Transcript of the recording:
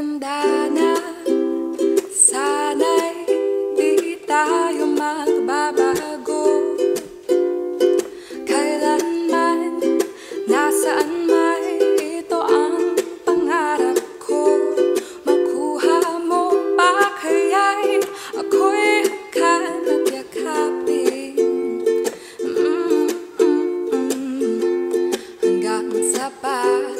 matanda na, sana'y di tayo magbabago. Kailanman, nasaan man, ito ang pangarap ko. Makuha mo pa kaya'y ako'y kan at yakapin. Hanggang sa pa